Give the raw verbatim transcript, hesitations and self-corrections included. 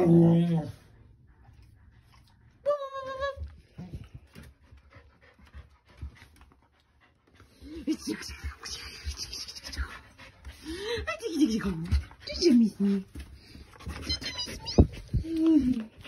Mm-hmm. Did you miss me? Did you miss me?